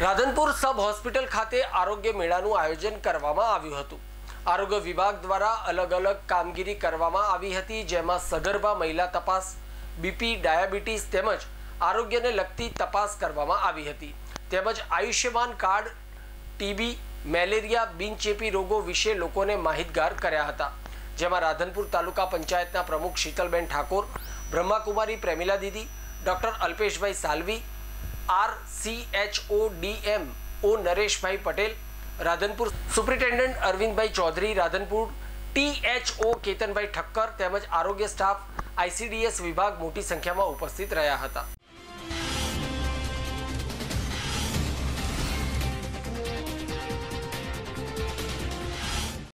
રાધનપુર સબ hospital ખાતે આરોગ્ય મેળાનું આયોજન કરવામાં આવ્યું હતું। આરોગ્ય વિભાગ દ્વારા અલગ અલગ કામગીરી કરવામાં આવી હતી, જેમાં સગર્ભા મહિલા તપાસ, બીપી, ડાયાબિટીસ તેમજ આરોગ્યને લગતી તપાસ કરવામાં આવી હતી, તેમજ આયુષ્યમાન કાર્ડ, ટીબી, મેલેરિયા, બિનચેપી રોગો વિશે લોકોને માહિતગાર કર્યા હતા। જેમાં રાધનપુર તાલુકા પંચાયતના પ્રમુખ शीतलबेन ठाकोर, ब्रह्माकुमारी प्रेमीला दीदी, doctor Alpesh bhai Salvi, RCHODMO Naresh bhai Patel Radhanpur, superintendent Arvind bhai Chaudhary Radhanpur, THO Ketan bhai Thakkar તેમજ आरोग्य स्टाफ ICDS विभाग मोटी संख्या में उपस्थित રહ્યા હતા।